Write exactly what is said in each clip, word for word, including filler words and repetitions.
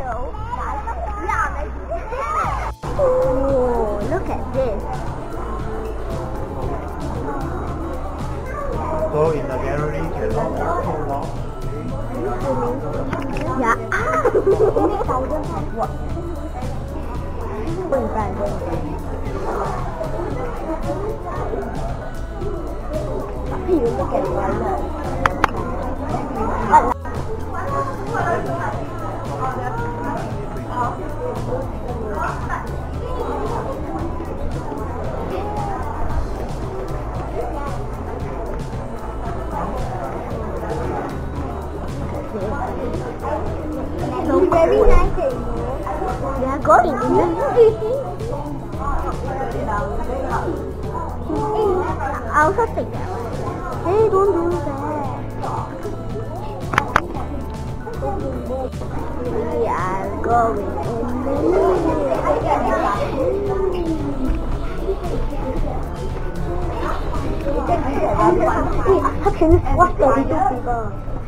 Oh, look at this. Go in the gallery and walk. Yeah. Here, look at my nose. Very nice. They are going in the I also think that one. Hey, don't do that. We are going in the moon.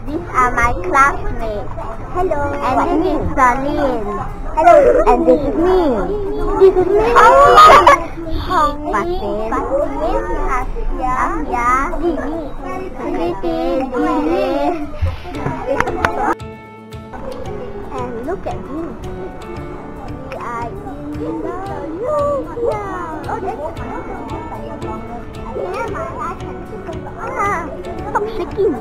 These are my classmates. Hello. And this is Saline. Hello. And this is me. This is me. But then, Asya, Asya, Dini, Kriti, and look at you. We are in the museum. Stop shaking me.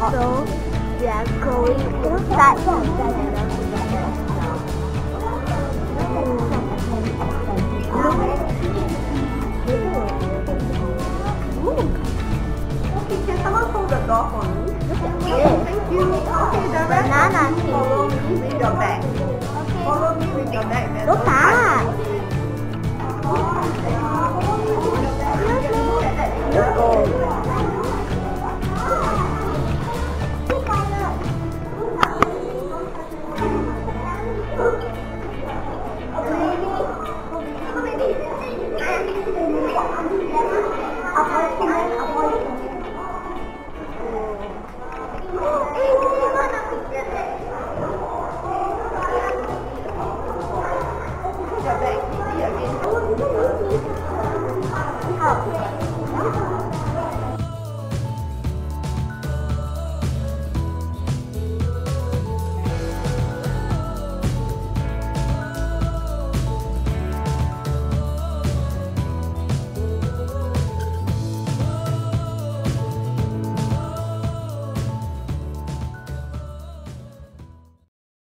So we are going to start okay, can someone hold the door for me? Yes. Thank you. Okay, the rest of you follow me with your bag. Okay. Follow me with your bag. Look at that.